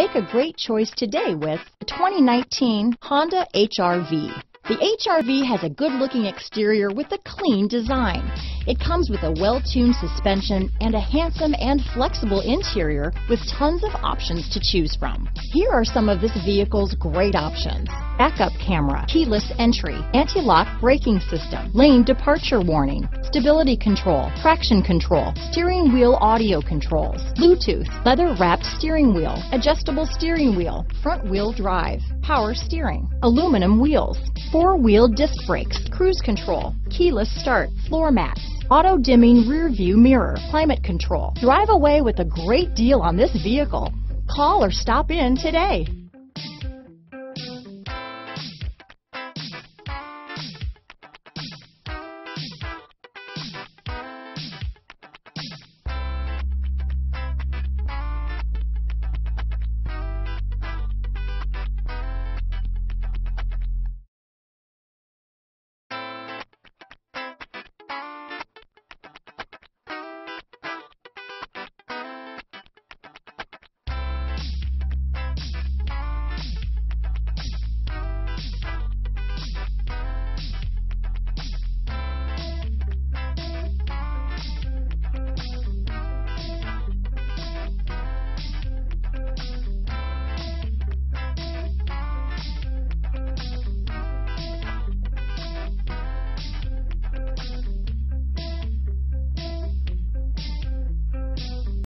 Make a great choice today with the 2019 Honda HR-V. The HR-V has a good-looking exterior with a clean design. It comes with a well-tuned suspension and a handsome and flexible interior with tons of options to choose from. Here are some of this vehicle's great options: backup camera, keyless entry, anti-lock braking system, lane departure warning, stability control, traction control, steering wheel audio controls, Bluetooth, leather-wrapped steering wheel, adjustable steering wheel, front-wheel drive, power steering, aluminum wheels, four-wheel disc brakes, cruise control, keyless start, floor mats, auto-dimming rear-view mirror, climate control. Drive away with a great deal on this vehicle. Call or stop in today.